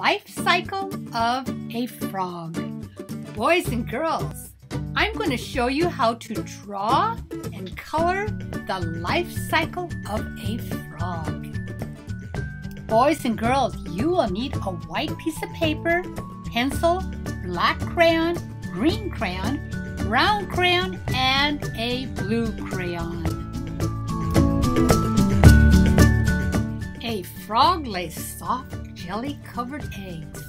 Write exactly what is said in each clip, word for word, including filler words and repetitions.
life cycle of a frog. Boys and girls, I'm going to show you how to draw and color the life cycle of a frog. Boys and girls, you will need a white piece of paper, pencil, black crayon, green crayon, brown crayon, and a blue crayon. A frog lays soft, jelly-covered eggs.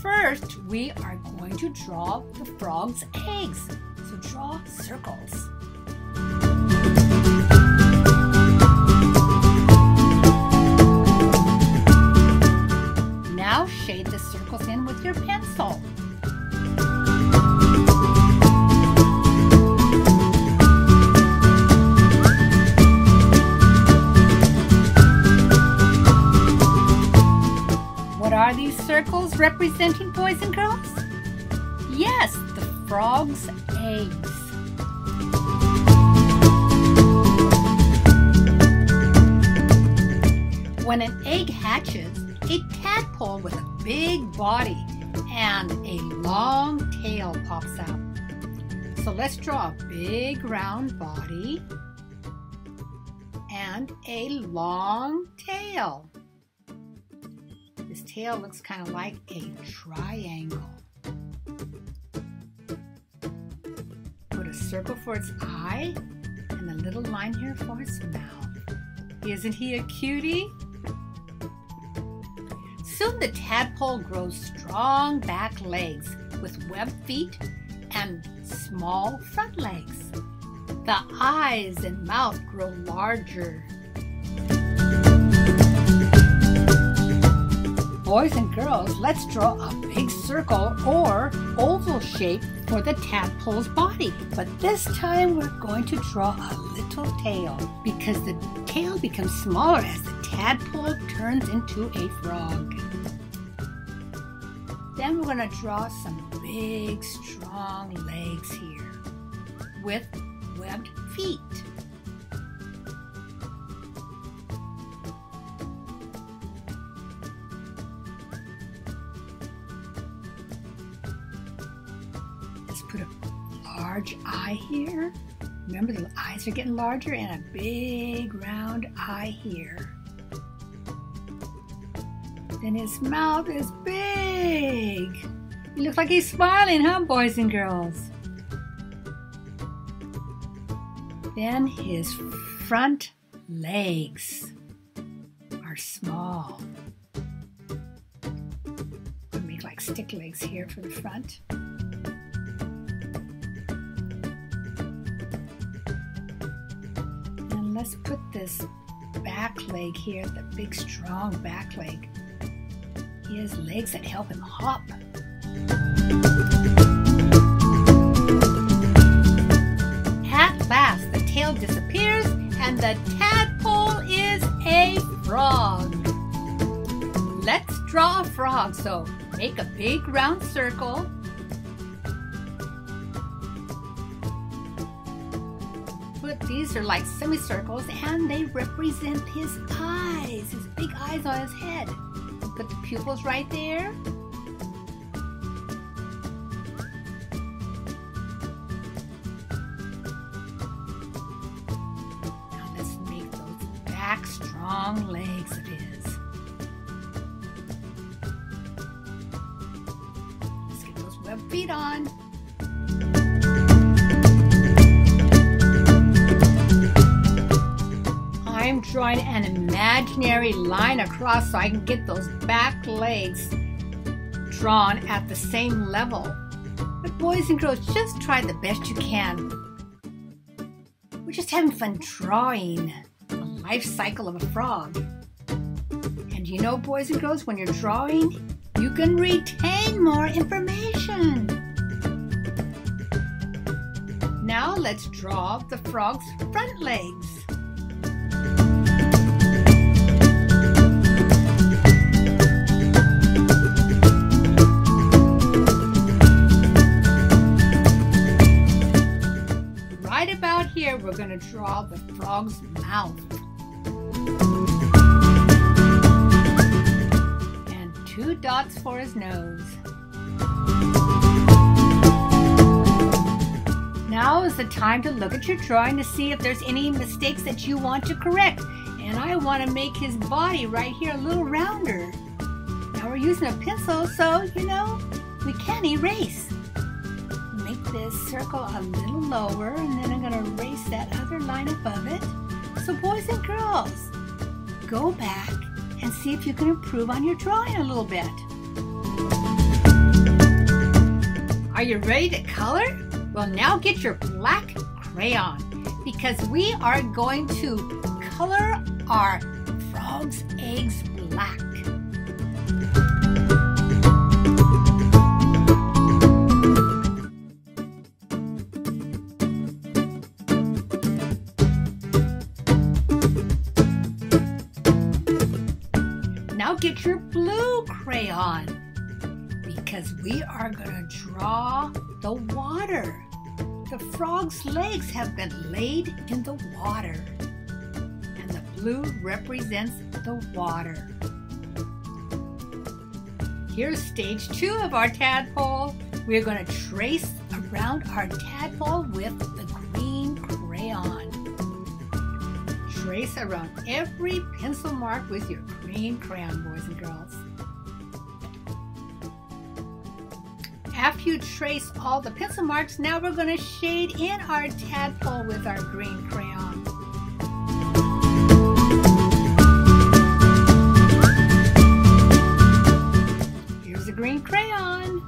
First, we are going to draw the frog's eggs. So draw circles. Now shade the circles in with your pencil. Are these circles representing, boys and girls? Yes, the frog's eggs. When an egg hatches, a tadpole with a big body and a long tail pops out. So let's draw a big round body and a long tail. This tail looks kind of like a triangle. Put a circle for its eye and a little line here for its mouth. Isn't he a cutie? Soon the tadpole grows strong back legs with webbed feet and small front legs. The eyes and mouth grow larger. Boys and girls, let's draw a big circle or oval shape for the tadpole's body. But this time we're going to draw a little tail because the tail becomes smaller as the tadpole turns into a frog. Then we're going to draw some big, strong legs here with webbed feet. Put a large eye here. Remember, the eyes are getting larger, and a big round eye here. Then his mouth is big. He looks like he's smiling, huh, boys and girls? Then his front legs are small. We'll make like stick legs here for the front. Let's put this back leg here, the big strong back leg. He has legs that help him hop. At last, the tail disappears and the tadpole is a frog. Let's draw a frog. So make a big round circle. These are like semicircles and they represent his eyes, his big eyes on his head. Put the pupils right there. Now let's make those back strong legs of his. Let's get those webbed feet on. I'm drawing an imaginary line across so I can get those back legs drawn at the same level. But boys and girls, just try the best you can. We're just having fun drawing the life cycle of a frog. And you know, boys and girls, when you're drawing, you can retain more information. Now let's draw the frog's front legs. Here we're going to draw the frog's mouth and two dots for his nose. Now is the time to look at your drawing to see if there's any mistakes that you want to correct. And I want to make his body right here a little rounder. Now we're using a pencil, so, you know, we can erase. Make this circle a little lower, and then I'm going to erase that other line above it. So boys and girls, go back and see if you can improve on your drawing a little bit. Are you ready to color? Well, now get your black crayon, because we are going to color our frog's eggs black. Now get your blue crayon, because we are going to draw the water. The frog's legs have been laid in the water, and the blue represents the water. Here's stage two of our tadpole. We're going to trace around our tadpole with the green crayon. Trace around every pencil mark with your green crayon, boys and girls. After you trace all the pencil marks, now we're going to shade in our tadpole with our green crayon. Here's a green crayon.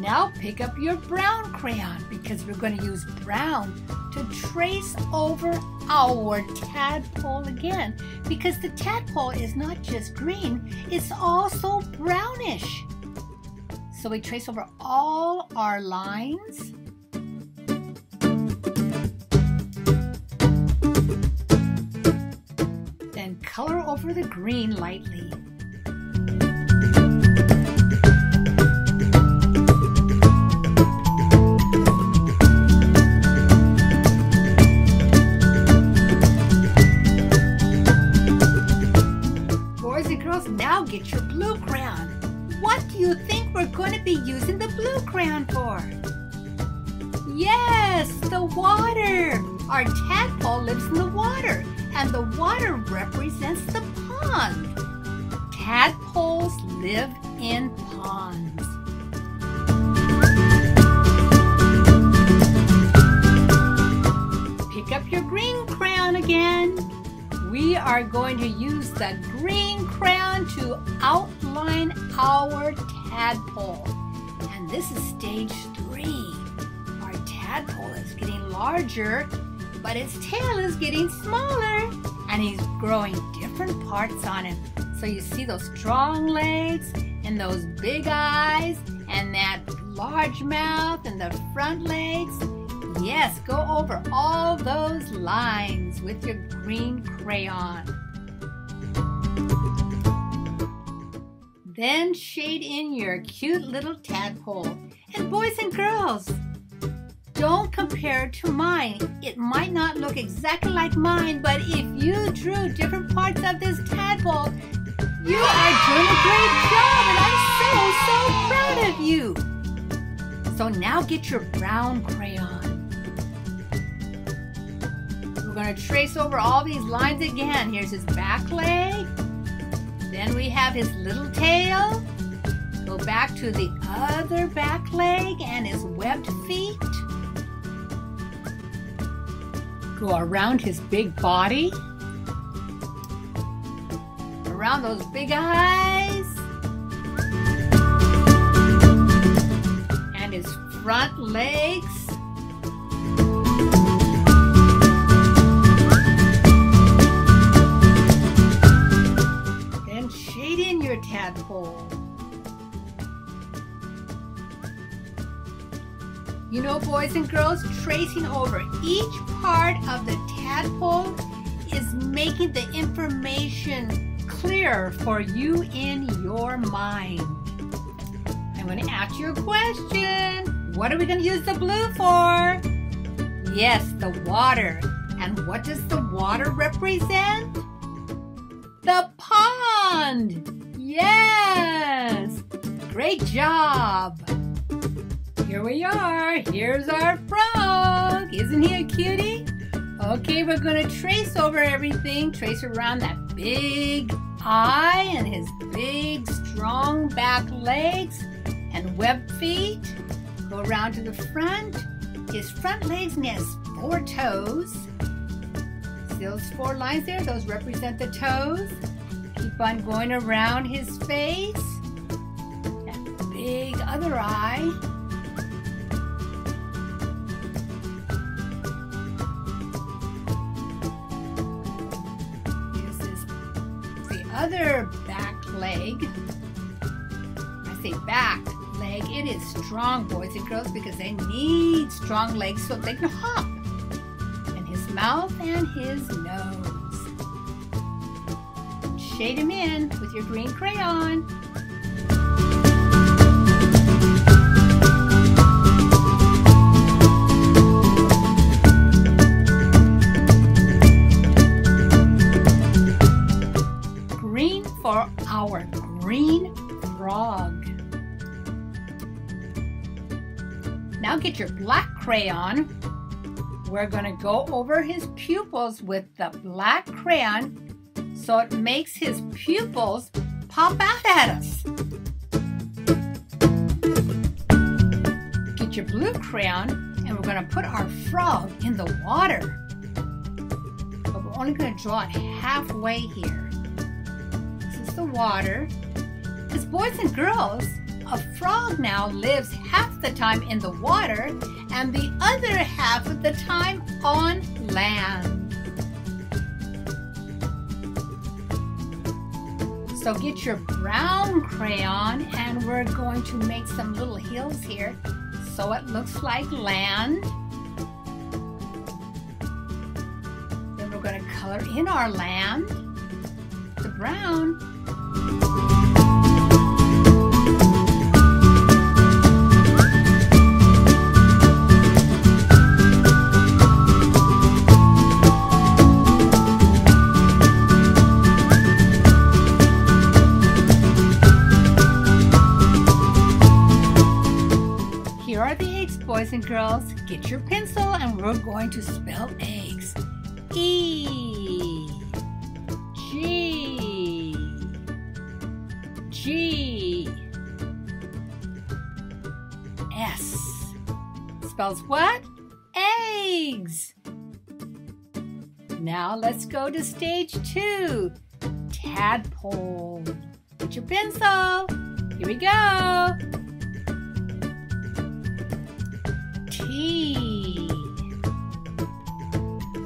Now pick up your brown crayon, because we're going to use brown to trace over our tadpole again, because the tadpole is not just green, it's also brownish. So we trace over all our lines. Then color over the green lightly. Now get your blue crayon. What do you think we're going to be using the blue crayon for? Yes, the water! Our tadpole lives in the water, and the water represents the pond. Tadpoles live in ponds. Pick up your green crayon again. We are going to use the green crayon to outline our tadpole. And this is stage three. Our tadpole is getting larger, but his tail is getting smaller, and he's growing different parts on him. So you see those strong legs and those big eyes and that large mouth and the front legs. Yes, go over all those lines with your green crayon. Then shade in your cute little tadpole. And boys and girls, don't compare to mine. It might not look exactly like mine, but if you drew different parts of this tadpole, you are doing a great job, and I'm so, so proud of you. So now get your brown crayon. We're going to trace over all these lines again. Here's his back leg. Then we have his little tail. Go back to the other back leg and his webbed feet. Go around his big body. Around those big eyes. And his front legs. Tadpole. You know, boys and girls, tracing over each part of the tadpole is making the information clearer for you in your mind. I'm going to ask you a question. What are we going to use the blue for? Yes, the water. And what does the water represent? hand! Yes! Great job! Here we are! Here's our frog! Isn't he a cutie? Okay, we're gonna trace over everything. Trace around that big eye and his big, strong back legs and webbed feet. Go around to the front. His front legs and his four toes. See those four lines there? Those represent the toes. Keep on going around his face. That big other eye. Other back leg. I say back leg. It is strong, boys and girls, because they need strong legs so they can hop. And his mouth and his nose. Shade him in with your green crayon. For our green frog. Now get your black crayon. We're gonna go over his pupils with the black crayon so it makes his pupils pop out at us. Get your blue crayon and we're gonna put our frog in the water. But we're only gonna draw it halfway here. The water. Because boys and girls, a frog now lives half the time in the water and the other half of the time on land. So get your brown crayon and we're going to make some little hills here so it looks like land. Then we're going to color in our land, the brown. Here are the eggs, boys and girls. Get your pencil and we're going to spell eggs. E, G, G, S. Spells what? Eggs. Now let's go to stage two, tadpole. Get your pencil. Here we go. T,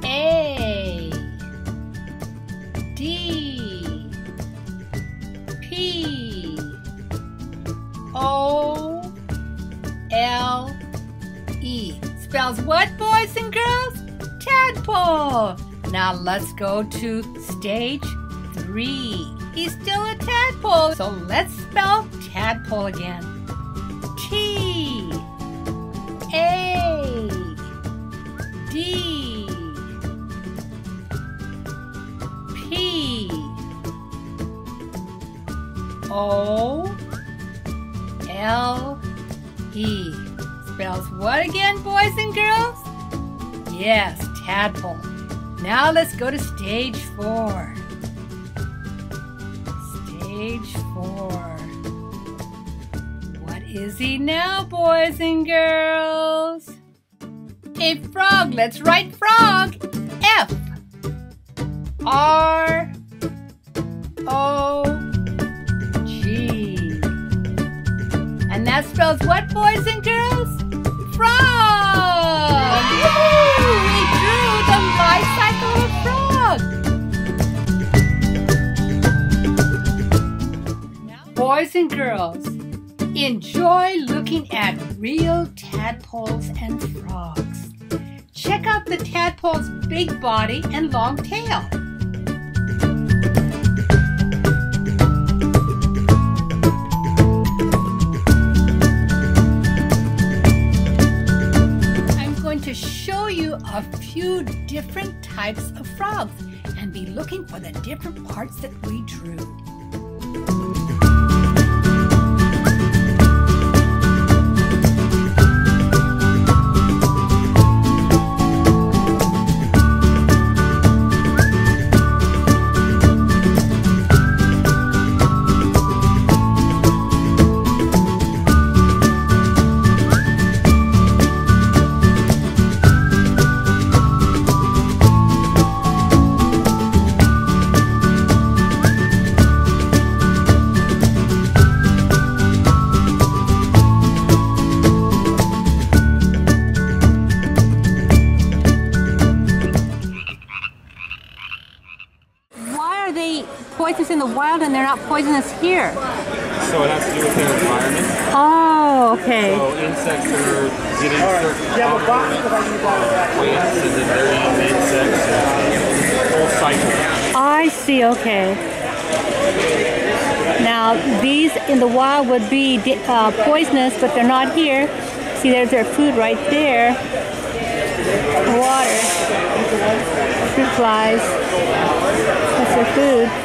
A, D, P, O, L, E. Spells what, boys and girls? Tadpole. Now let's go to stage three. He's still a tadpole, so let's spell tadpole again. T, A, D, P, O, L, E. Spells what again, boys and girls? Yes, tadpole. Now let's go to stage four. Stage four. What is he now, boys and girls? A frog. Let's write frog. F, R, O, G. And that spells what, boys and girls? Frog! Woo! We drew the life cycle of a frog. Boys and girls, enjoy looking at real tadpoles and frogs. Check out the tadpole's big body and long tail. I'm going to show you a few different types of frogs and be looking for the different parts that we drew. they poisonous in the wild and they're not poisonous here? So it has to do with their environment. Oh, okay. So insects are getting certain plants and then they're eating insects and the whole cycle. I see, okay. Now these in the wild would be uh, poisonous, but they're not here. See, there's their food right there. Water, fruit flies, that's their food.